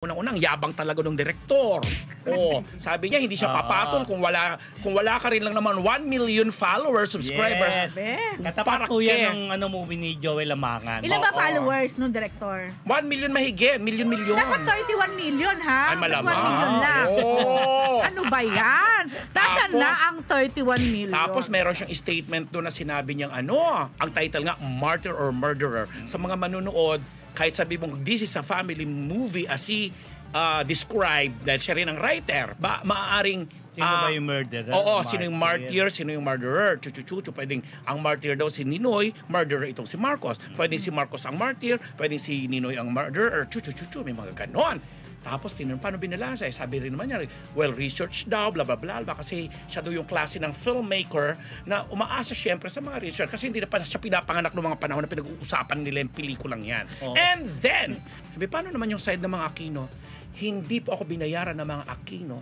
Unang-unang yabang talaga ng direktor. Oh, sabi niya hindi siya papatol kung wala ka rin lang naman 1 million followers, subscribers. Yes. Katapat po yan ng movie ni Joey Lamangan. Ilan ba followers nung director? 1 million mahigit, million. Dapat 31 million ha. Ay, malamang. 1 million lang. Oh. Ano ba yan? Tasan na ang 31 million. Tapos meron siyang statement doon na sinabi niyang ang title nga Martyr or Murderer. Sa mga manunood, kahit sabi mong this is a family movie as he described, dahil siya rin ang writer, maaaring sino ba yung murderer? Oo, sino yung martyr, sino yung murderer? Chuchuchuchu, pwedeng ang martyr daw si Ninoy, murderer itong si Marcos. Pwedeng si Marcos ang martyr, pwedeng si Ninoy ang murderer, chuchuchuchu, may mga ganon. Tapos tinanong, paano binalasa? Sabi rin naman niya, well, research daw, blah, blah, blah, blah. Kasi siya daw yung klase ng filmmaker na umaasa siyempre sa mga research. Kasi hindi na pa siya pinapanganak noong mga panahon na pinag-uusapan nila yung pelikulang yan. Oh. And then, sabi, paano naman yung side ng mga Aquino? Hindi po ako binayaran ng mga Aquino